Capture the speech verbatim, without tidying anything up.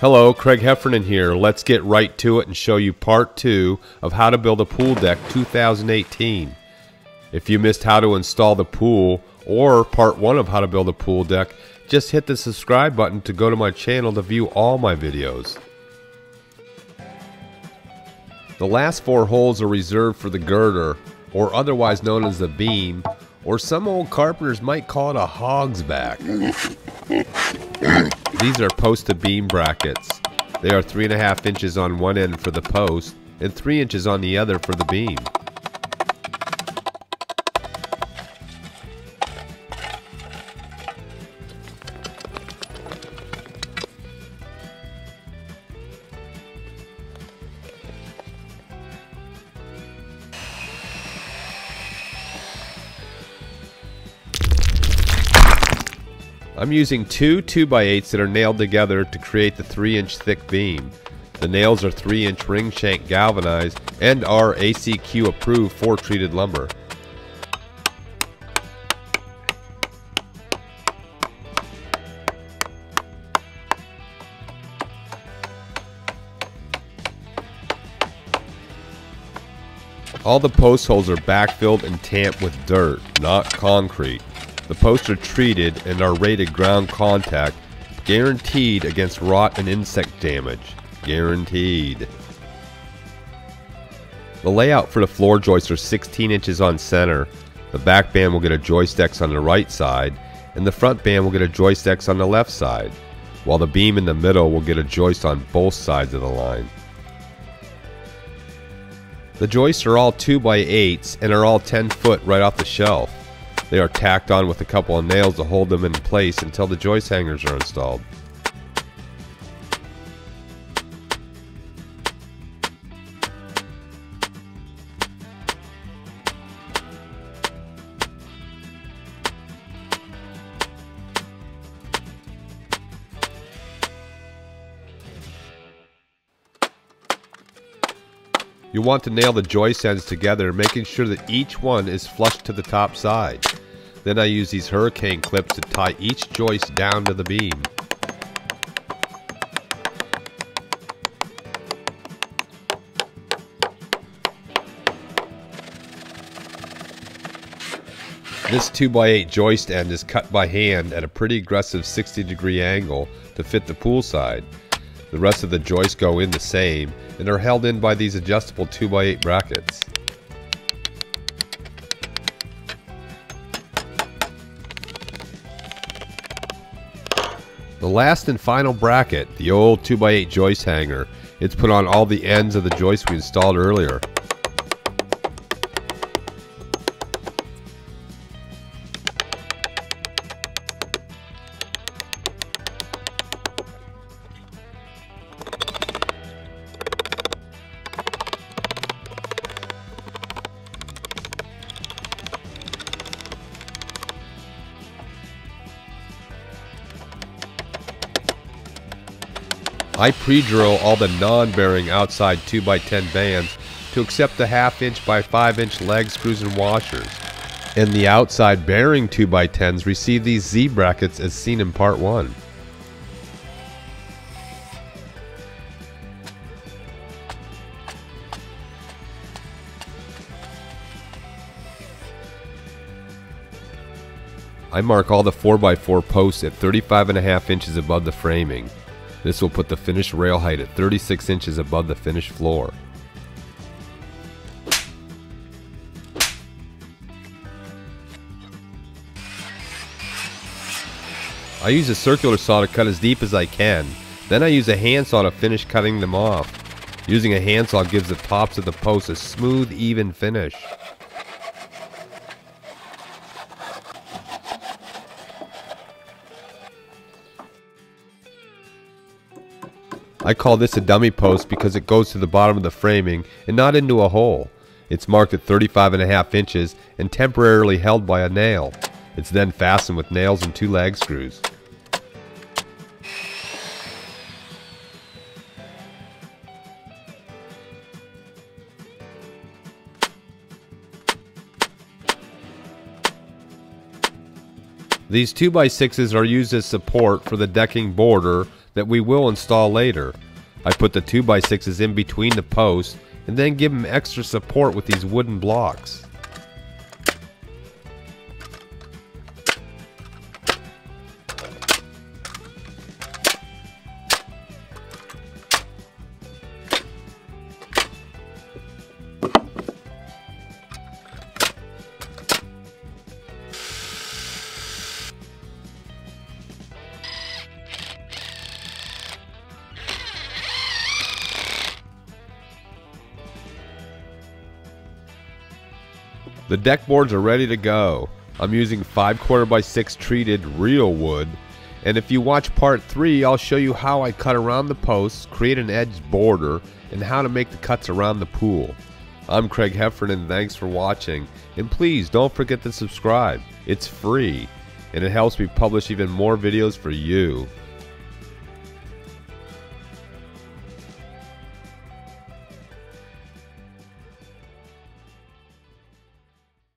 Hello, Craig Heffernan here. Let's get right to it and show you part two of how to build a pool deck two thousand eighteen. If you missed how to install the pool or part one of how to build a pool deck, just hit the subscribe button to go to my channel to view all my videos. The last four holes are reserved for the girder, or otherwise known as the beam, or some old carpenters might call it a hog's back. These are post to beam brackets. They are three and a half inches on one end for the post and three inches on the other for the beam. I'm using two 2x8s that are nailed together to create the three inch thick beam. The nails are three inch ring shank galvanized and are A C Q approved for treated lumber. All the post holes are backfilled and tamped with dirt, not concrete. The posts are treated and are rated ground contact, guaranteed against rot and insect damage. Guaranteed. The layout for the floor joists are sixteen inches on center. The back band will get a joist X on the right side, and the front band will get a joist X on the left side, while the beam in the middle will get a joist on both sides of the line. The joists are all two by eights and are all ten foot right off the shelf. They are tacked on with a couple of nails to hold them in place until the joist hangers are installed. You want to nail the joist ends together, making sure that each one is flush to the top side. Then I use these hurricane clips to tie each joist down to the beam. This two by eight joist end is cut by hand at a pretty aggressive sixty degree angle to fit the pool side. The rest of the joists go in the same and are held in by these adjustable two by eight brackets. The last and final bracket, the old two by eight joist hanger. It's put on all the ends of the joists we installed earlier. I pre-drill all the non-bearing outside two by ten bands to accept the half inch by five inch leg screws and washers, and the outside bearing two by tens receive these Z brackets as seen in part one. I mark all the four by four posts at thirty-five and a half inches above the framing. This will put the finished rail height at thirty-six inches above the finished floor. I use a circular saw to cut as deep as I can. Then I use a handsaw to finish cutting them off. Using a handsaw gives the tops of the posts a smooth, even finish. I call this a dummy post because it goes to the bottom of the framing and not into a hole. It's marked at thirty-five and a half inches and temporarily held by a nail. It's then fastened with nails and two lag screws. These two by sixes are used as support for the decking border that we will install later. I put the two by sixes in between the posts and then give them extra support with these wooden blocks. The deck boards are ready to go. I'm using five quarter by six treated real wood, and if you watch part three, I'll show you how I cut around the posts, create an edge border, and how to make the cuts around the pool. I'm Craig Heffernan, thanks for watching, and please don't forget to subscribe. It's free, and it helps me publish even more videos for you.